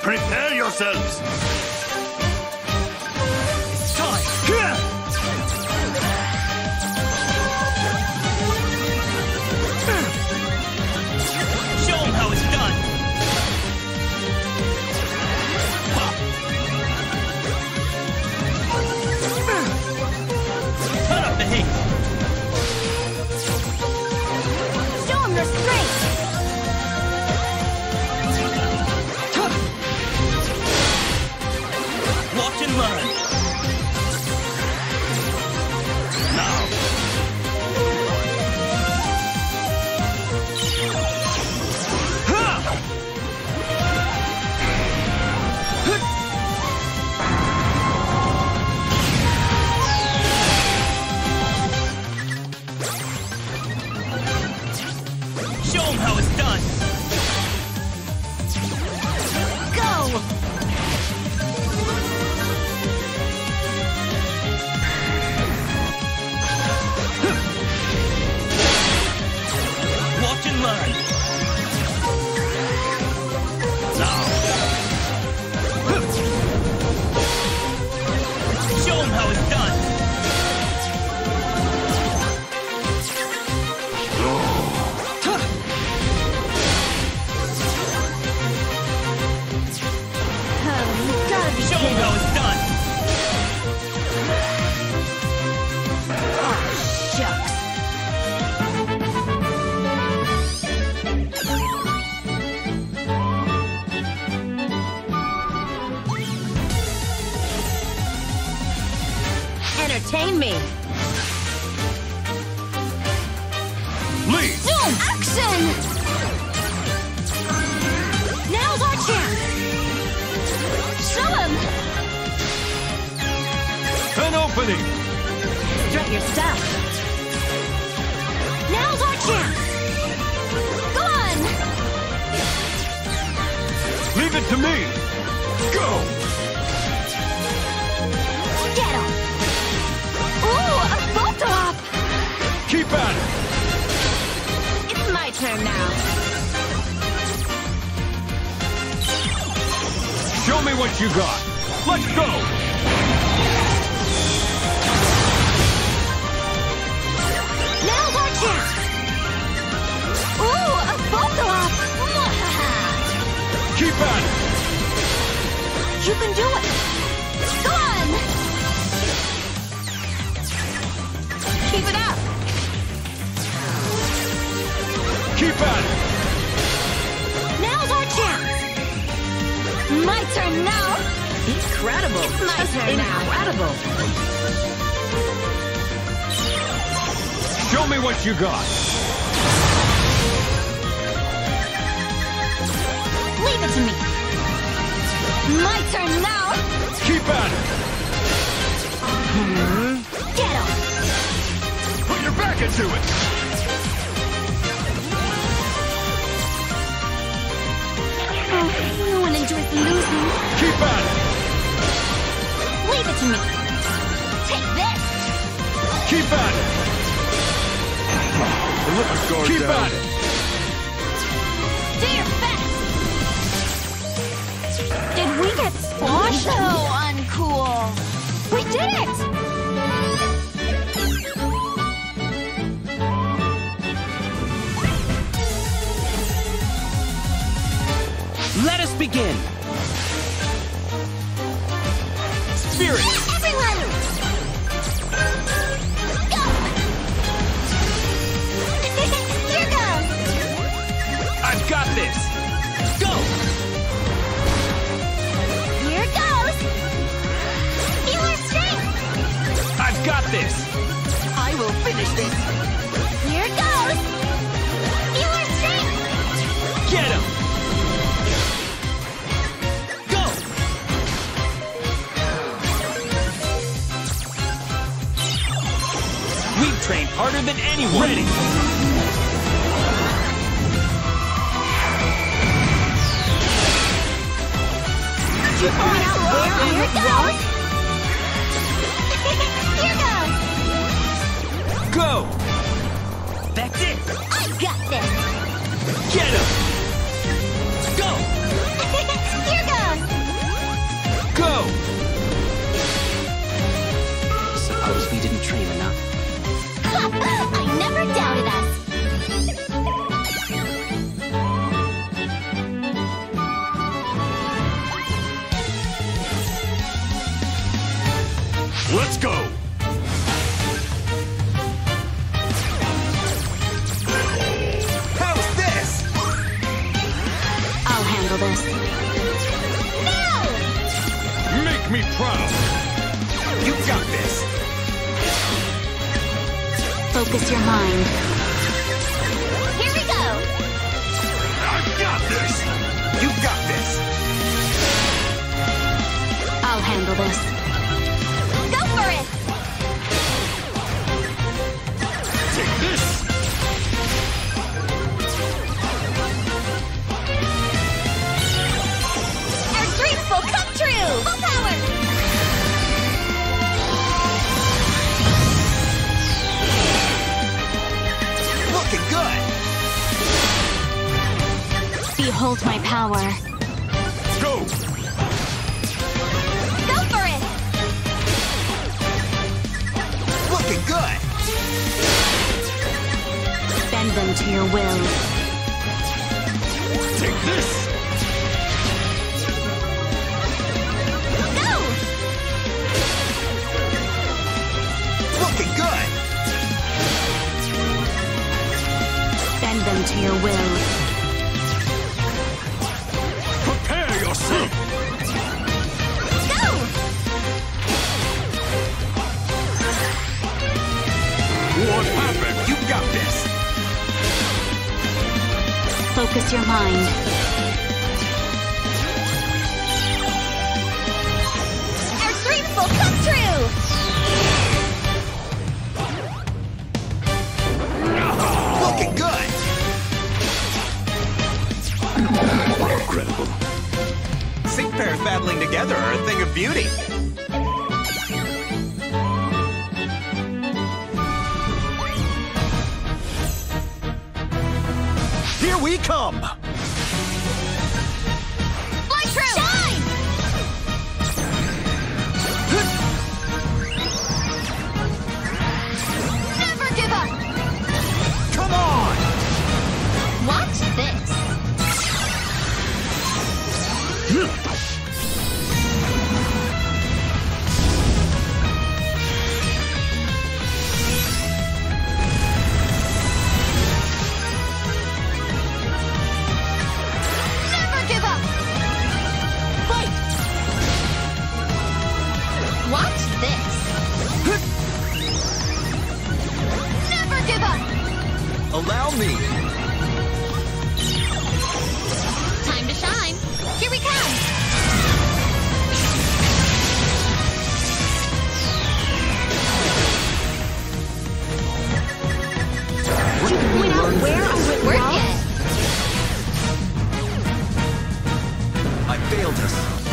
Prepare yourselves! Entertain me. Lead. Boom! Action! Now's our chance. Show him. An opening. Drop your stuff. Now's our chance. Go on. Leave it to me. Go. Get him. Keep at it! It's my turn now. Show me what you got. Let's go! Now's our chance! Ooh, a photo op! Keep at it! You can do it! Go on! Keep it up! Keep at it! Now's our chance! My turn now! Incredible! It's my turn now! Incredible! Show me what you got! Leave it to me! My turn now! Keep at it! Get him! Put your back into it! No one enjoys losing. Keep at it! Leave it to me. Take this! Keep at it! Keep at it! Do your best! Did we get squashed? So uncool! We did it! Let us begin! Spirit! Everyone! Go! Here goes! I've got this! Go! Here goes! Feel our strength! I've got this! I will finish this! Here goes! Feel our strength! Get him! Trained harder than anyone. Ready. Here it goes. Here goes. Go. That's it. I got this. Get him. Go. handle this. No! Make me proud! You got this! Focus your mind. Here we go! I got this! You got this! I'll handle this. Go for it! Take this! Full power! Looking good! Behold my power. Go! Go for it! Looking good! Bend them to your will. Take this! Good. Bend them to your will. Prepare yourself. Go. What happened? You got this. Focus your mind. Our dreams will come true. Incredible. Sync pairs battling together are a thing of beauty. Here we come! Fly true! Shine! Never give up! Come on! Watch this! Allow me! Time to shine! Here we come! We don't wear our work yet! I failed us.